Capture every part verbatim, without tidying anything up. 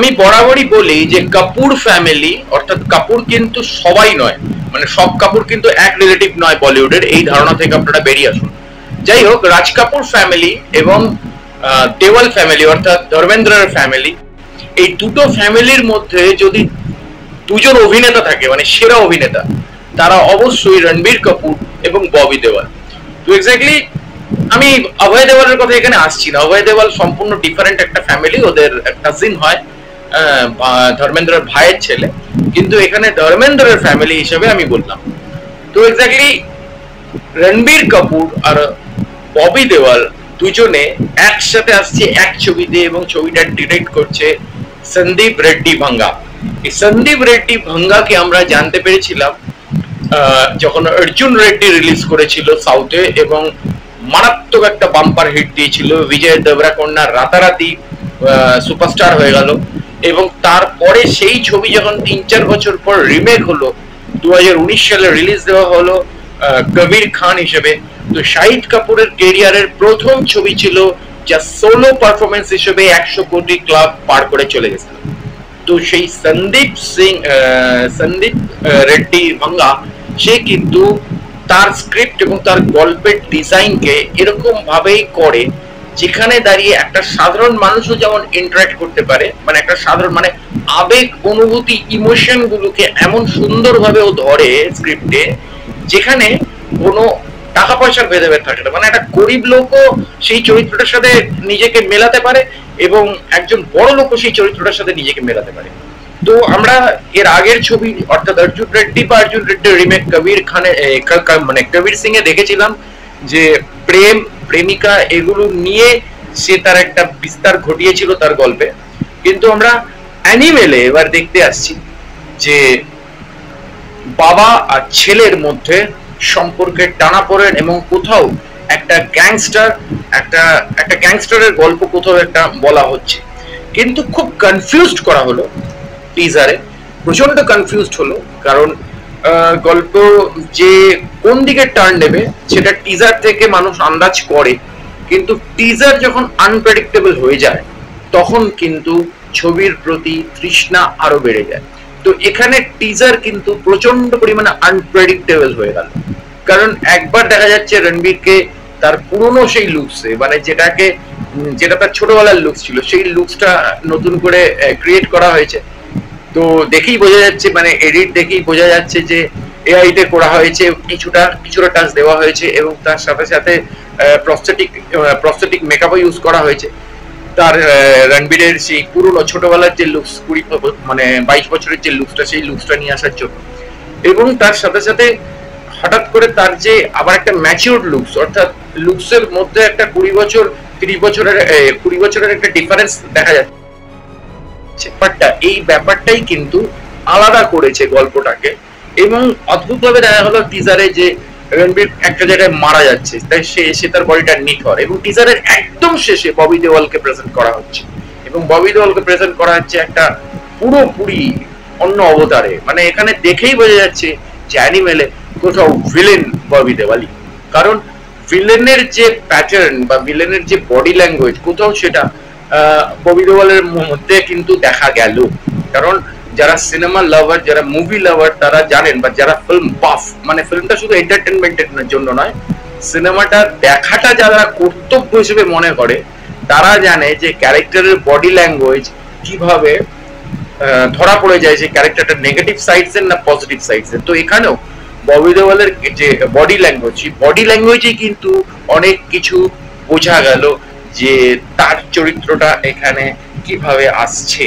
আমি বরাবরই বলি যে কাপুর ফ্যামিলি অর্থাৎ কাপুর কিন্তু সবাই নয়, মানে সব কাপুর কিন্তু এক রিলেটিভ নয় বলিউডের, এই ধারণা থেকে আপনারা বেরিয়ে আসুন। যাই হোক, রাজ কাপুর ফ্যামিলি এবং দেওয়াল ফ্যামিলি অর্থাৎ ধর্মেন্দ্রের ফ্যামিলি, এই দুটো ফ্যামিলির মধ্যে যদি দুজন অভিনেতা থাকে মানে সেরা অভিনেতা, তারা অবশ্যই রণবীর কাপুর এবং ববি দেওয়াল। তো এক্স্যাক্টলি আমি অভয় দেওয়ালের কথা এখানে আসছি না, অভয় দেওয়াল সম্পূর্ণ ডিফারেন্ট একটা ফ্যামিলি, ওদের কাজিন হয় ধর্মেন্দ্রের ভাইয়ের ছেলে, কিন্তু এখানে ধর্মেন্দ্রের ফ্যামিলি হিসেবে আমি বললাম। তো এক্স্যাক্টলি রণবীর কাপুর আর ববি দেওয়াল দুজনে একসাথে আসছে এক ছবিতে, এবং ছবিটা ডিরেক্ট করছে সন্দীপ রেড্ডি ভাঙ্গা। এই সন্দীপ রেড্ডি ভাঙ্গাকে আমরা জানতে পেরেছিলাম যখন অর্জুন রেড্ডি রিলিজ করেছিল সাউথে, এবং মারাত্মক একটা বাম্পার হিট দিয়েছিল, বিজয় দেবরাকন্যা রাতারাতি সুপারস্টার হয়ে গেল। এবং তারপরে সেই ছবি যখন তিন চার বছর পর রিমেক হলো, দু হাজার উনিশ সালে রিলিজ দেওয়া হলো কবির খান হিসেবে। তো শাহিদ কাপুরের কেরিয়ারের প্রথম ছবি ছিল যা সোলো পারফরমেন্স হিসেবে একশো কোটি ক্লাব পার করে চলে গেছিল। তো সেই সন্দীপ সিং সন্দীপ রেড্ডি ভাঙ্গা সে কিন্তু তার স্ক্রিপ্ট এবং তার গল্পের ডিজাইনকে এরকম ভাবেই করে যেখানে দাঁড়িয়ে একটা সাধারণ মানুষও যেমন ইন্টারঅ্যাক্ট করতে পারে, মানে একটা সাধারণ মানে আবেগ অনুভূতি ইমোশন গুলোকে এমন সুন্দরভাবে ও ধরে স্ক্রিপ্টে, যেখানে কোনো টাকা পয়সার ভেদাভেদ থাকে না, মানে একটা গরিব লোকও সেই চরিত্রটার সাথে নিজেকে মেলাতে পারে এবং একজন বড় লোকও সেই চরিত্রটার সাথে নিজেকে মেলাতে পারে। তো আমরা এর আগের ছবি অর্থাৎ অর্জুন রেড্ডি বা অর্জুন রেড্ডির রিমেক কবির খানে মানে কবির সিং এ দেখেছিলাম যে প্রেম প্রেমিকা এগুলো নিয়ে সে তার একটা বিস্তার ঘটিয়েছিল তার গল্পে। কিন্তু আমরা অ্যানিমেলে এবার দেখতে আসছি যে বাবা আর ছেলের মধ্যে সম্পর্কে টানাপোড়েন এবং কোথাও একটা গ্যাংস্টার একটা একটা গ্যাংস্টারের গল্প কোথাও একটা বলা হচ্ছে, কিন্তু খুব কনফিউজড করা হলো টিজারে, প্রচন্ড কনফিউজড হলো, কারণ গল্প যে কোন দিকে টার্ন নেবে সেটা টিজার থেকে মানুষ আন্দাজ করে, কিন্তু টিজার যখন আনপ্রেডিক্টেবল হয়ে যায় তখন কিন্তু ছবির প্রতি তৃষ্ণা আরো বেড়ে যায়। তো এখানে টিজার কিন্তু প্রচন্ড পরিমাণে আনপ্রেডিক্টেবল হয়ে গেল, কারণ একবার দেখা যাচ্ছে রণবীরকে তার পুরনো সেই লুকসে, মানে যেটাকে যেটা তার ছোটবেলার লুকস ছিল সেই লুকসটা নতুন করে ক্রিয়েট করা হয়েছে। তো দেখেই বোঝা যাচ্ছে, মানে এডিট দেখেই বোঝা যাচ্ছে যে এআইতে করা হয়েছে, কিছুটা কিছুটা টাচ দেওয়া হয়েছে এবং তার সাথে সাথে প্রস্থেটিক প্রস্থেটিক মেকআপও ইউজ করা হয়েছে। তার রণবীরের সেই পুরনো ছোটবেলার যে লুকস কুড়ি মানে বাইশ বছরের যে লুকসটা সেই লুকসটা নিয়ে আসার জন্য, এবং তার সাথে সাথে হঠাৎ করে তার যে আবার একটা ম্যাচিউরড লুকস অর্থাৎ লুকসের মধ্যে একটা কুড়ি বছর তিরিশ বছরের কুড়ি বছরের একটা ডিফারেন্স দেখা যাচ্ছে, ব্যাপারটা এই ব্যাপারটাই কিন্তু আলাদা করেছে গল্পটাকে। এবং অদ্ভুতভাবে দেখা হলো টিজারে যে রণবীর একটা জায়গায় মারা যাচ্ছে, তাই সে এসে তার বডিটা নিথর, এবং টিজারের একদম শেষে ববি দেওয়ালকে প্রেজেন্ট করা হচ্ছে, এবং ববি দেওয়ালকে প্রেজেন্ট করা হচ্ছে একটা পুরোপুরি অন্য অবতারে। মানে এখানে দেখেই বোঝা যাচ্ছে যে অ্যানিমেলে কোথাও ভিলেন ববি দেওয়ালি, কারণ ভিলেনের যে প্যাটার্ন বা ভিলেনের যে বডি ল্যাঙ্গুয়েজ কোথাও সেটা ববি দেওয়ালের মধ্যে কিন্তু দেখা গেল। কারণ যারা সিনেমা লাভার যারা মুভি লাভার তারা জানেন, বা যারা ফিল্ম বাফ মানে ফিল্মটা শুধু এন্টারটেনমেন্টের জন্য নয়, সিনেমাটা দেখাটা যারা কর্তব্য হিসেবে মনে করে তারা জানে যে ক্যারেক্টারের বডি ল্যাঙ্গুয়েজ কিভাবে ধরা পড়ে যায় যে ক্যারেক্টারটা নেগেটিভ সাইডসের না পজিটিভ সাইডসের। তো এখানেও ববি দেওয়ালের যে বডি ল্যাঙ্গুয়েজ বডি ল্যাঙ্গুয়েজে কিন্তু অনেক কিছু বোঝা গেল যে তার চরিত্রটা এখানে কিভাবে আসছে।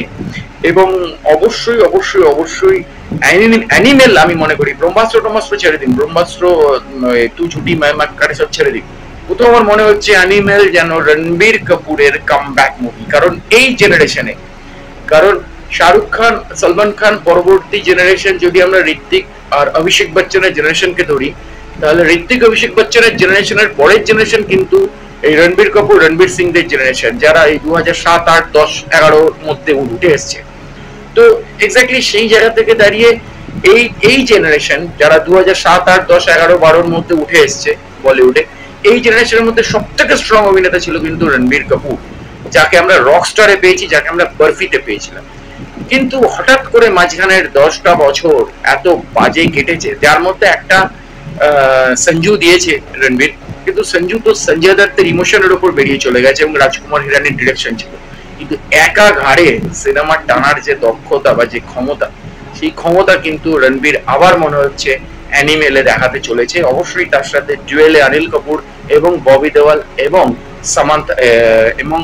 এবং অবশ্যই অবশ্যই অবশ্যই অ্যানিমেল আমি মনে করি, ব্রহ্মাস্ত্র টমাস্ত্র ছেড়ে দিন, ব্রহ্মাস্ত্র তু ছুটি মায়ামা কাটে সব ছেড়ে দিন, কোথাও আমার মনে হচ্ছে অ্যানিমেল যেন রণবীর কাপুরের কামব্যাক মুভি, কারণ এই জেনারেশনে, কারণ শাহরুখ খান সলমান খান পরবর্তী জেনারেশন, যদি আমরা ঋত্বিক আর অভিষেক বচ্চনের জেনারেশনকে ধরি তাহলে ঋত্বিক অভিষেক বচ্চনের জেনারেশনের পরের জেনারেশন কিন্তু এই রণবীর কাপুর রণবীর সিংদের জেনারেশন, যারা এই দু হাজার সাত আট দশ এগারোর মধ্যে উঠে এসছে। তো এক্স্যাক্টলি সেই জায়গা থেকে দাঁড়িয়ে এই এই জেনারেশন যারা দু হাজার সাত আট দশ এগারো বারোর মধ্যে উঠে এসছে বলিউডে, এই জেনারেশনের মধ্যে সব থেকে স্ট্রং অভিনেতা ছিল কিন্তু রণবীর কাপুর, যাকে আমরা রকস্টারে পেয়েছি, যাকে আমরা বার্ফিতে পেয়েছিলাম। কিন্তু হঠাৎ করে মাঝখানের দশটা বছর এত বাজে কেটেছে, যার মধ্যে একটা সঞ্জু দিয়েছে রণবীর, কিন্তু সঞ্জু তো সঞ্জয় দত্তের ইমোশনের উপর বেরিয়ে চলে গেছে এবং রাজকুমার হিরানির ডিরেকশন ছিল, কিন্তু একা ঘাড়ে সিনেমা টানার যে দক্ষতা বা যে ক্ষমতা, সেই ক্ষমতা কিন্তু রণবীর আবার মনে হচ্ছে অ্যানিমেলে দেখাতে চলেছে। অবশ্যই তার সাথে ডুয়েলে অনিল কাপুর এবং ববি দেওয়াল এবং সামান্ত এবং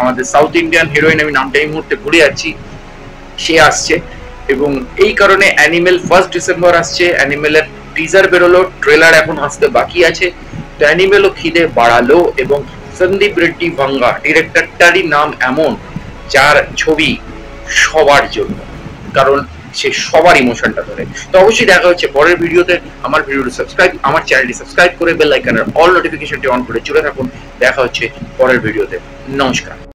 আমাদের সাউথ ইন্ডিয়ান হিরোইন, আমি নামটা এই মুহূর্তে ভুলে যাচ্ছি, সে আসছে। এবং এই কারণে অ্যানিমেল ফার্স্ট ডিসেম্বর আসছে, অ্যানিমেলের টিজার বেরোলো, ট্রেলার এখন আসতে বাকি আছে, তো অ্যানিমেলও খিদে বাড়ালো। এবং সন্দীপ রেড্ডি ভাঙ্গা ডিরেক্টরটারই নাম এমন যার ছবি সবার জন্য, কারণ সে সবার ইমোশনটা ধরে। তো অবশ্যই দেখা হচ্ছে পরের ভিডিওতে। আমার ভিডিওটি সাবস্ক্রাইব, আমার চ্যানেলটি সাবস্ক্রাইব করে বেল আইকনের অল নোটিফিকেশনটি অন করে চলে থাকুন। দেখা হচ্ছে পরের ভিডিওতে। নমস্কার।